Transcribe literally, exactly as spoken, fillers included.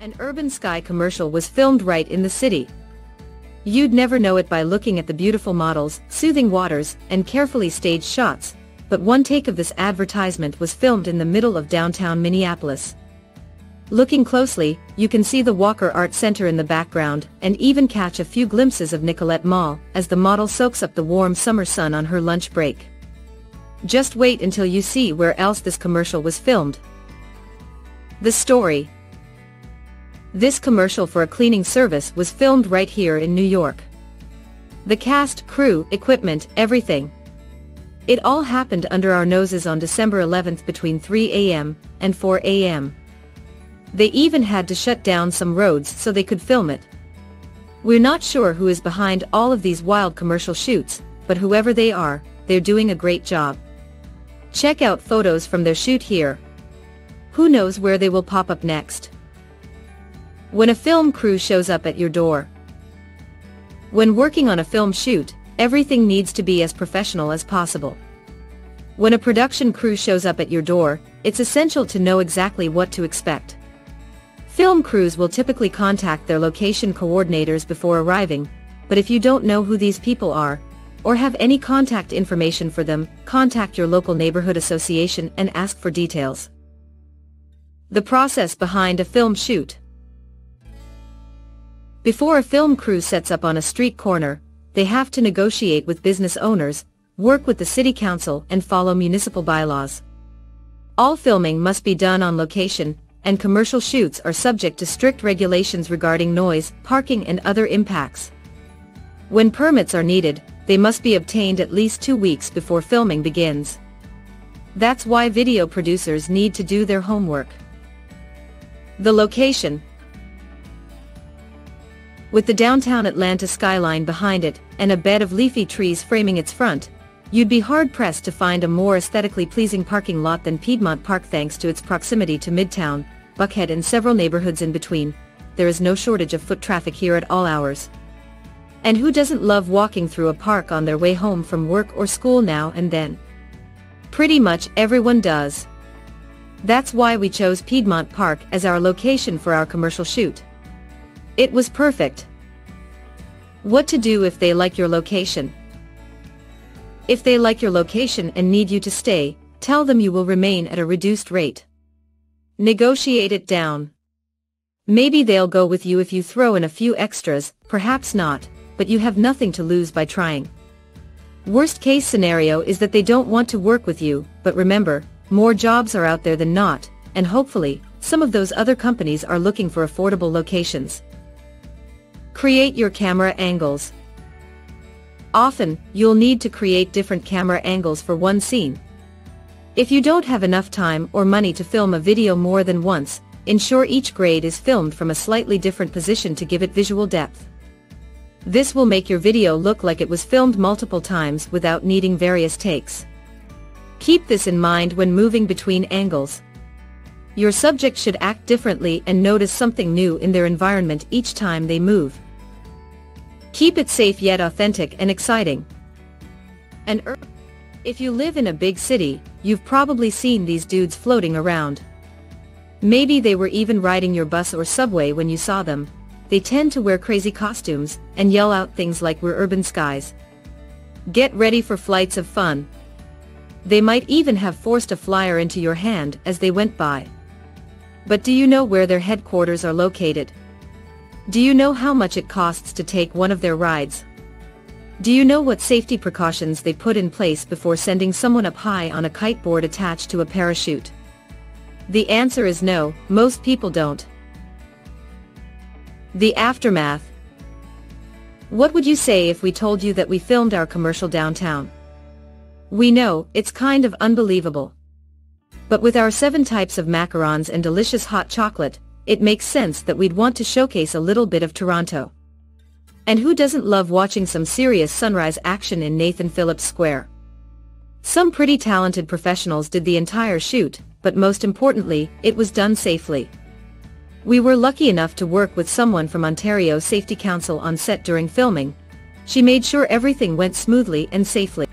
An Urban Sky commercial was filmed right in the city. You'd never know it by looking at the beautiful models, soothing waters, and carefully staged shots, but one take of this advertisement was filmed in the middle of downtown Minneapolis. Looking closely, you can see the Walker Art Center in the background, and even catch a few glimpses of Nicolette Mall, as the model soaks up the warm summer sun on her lunch break. Just wait until you see where else this commercial was filmed. The story. This commercial for a cleaning service was filmed right here in New York. The cast, crew, equipment, everything. It all happened under our noses on December eleventh between three A M and four A M They even had to shut down some roads so they could film it. We're not sure who is behind all of these wild commercial shoots, but whoever they are, they're doing a great job. Check out photos from their shoot here. Who knows where they will pop up next? When a film crew shows up at your door. When working on a film shoot, everything needs to be as professional as possible. When a production crew shows up at your door, it's essential to know exactly what to expect. Film crews will typically contact their location coordinators before arriving, but if you don't know who these people are, or have any contact information for them, contact your local neighborhood association and ask for details. The process behind a film shoot. Before a film crew sets up on a street corner, they have to negotiate with business owners, work with the city council, and follow municipal bylaws. All filming must be done on location, and commercial shoots are subject to strict regulations regarding noise, parking, and other impacts. When permits are needed, they must be obtained at least two weeks before filming begins. That's why video producers need to do their homework. The location. With the downtown Atlanta skyline behind it, and a bed of leafy trees framing its front, you'd be hard-pressed to find a more aesthetically pleasing parking lot than Piedmont Park thanks to its proximity to Midtown, Buckhead, and several neighborhoods in between. There is no shortage of foot traffic here at all hours. And who doesn't love walking through a park on their way home from work or school now and then? Pretty much everyone does. That's why we chose Piedmont Park as our location for our commercial shoot. It was perfect. What to do if they like your location? If they like your location and need you to stay, tell them you will remain at a reduced rate. Negotiate it down. Maybe they'll go with you if you throw in a few extras, perhaps not, but you have nothing to lose by trying. Worst case scenario is that they don't want to work with you, but remember, more jobs are out there than not, and hopefully, some of those other companies are looking for affordable locations. Create your camera angles. Often, you'll need to create different camera angles for one scene. If you don't have enough time or money to film a video more than once, ensure each grade is filmed from a slightly different position to give it visual depth. This will make your video look like it was filmed multiple times without needing various takes. Keep this in mind when moving between angles. Your subject should act differently and notice something new in their environment each time they move. Keep it safe yet authentic and exciting. And if you live in a big city, you've probably seen these dudes floating around. Maybe they were even riding your bus or subway when you saw them. They tend to wear crazy costumes and yell out things like "We're Urban Skies." Get ready for flights of fun. They might even have forced a flyer into your hand as they went by. But do you know where their headquarters are located? Do you know how much it costs to take one of their rides? Do you know what safety precautions they put in place before sending someone up high on a kiteboard attached to a parachute? The answer is no, most people don't. The aftermath. What would you say if we told you that we filmed our commercial downtown? We know, it's kind of unbelievable. But with our seven types of macarons and delicious hot chocolate, it makes sense that we'd want to showcase a little bit of Toronto. And who doesn't love watching some serious sunrise action in Nathan Phillips Square? Some pretty talented professionals did the entire shoot, but most importantly, it was done safely. We were lucky enough to work with someone from Ontario Safety Council on set during filming, She made sure everything went smoothly and safely.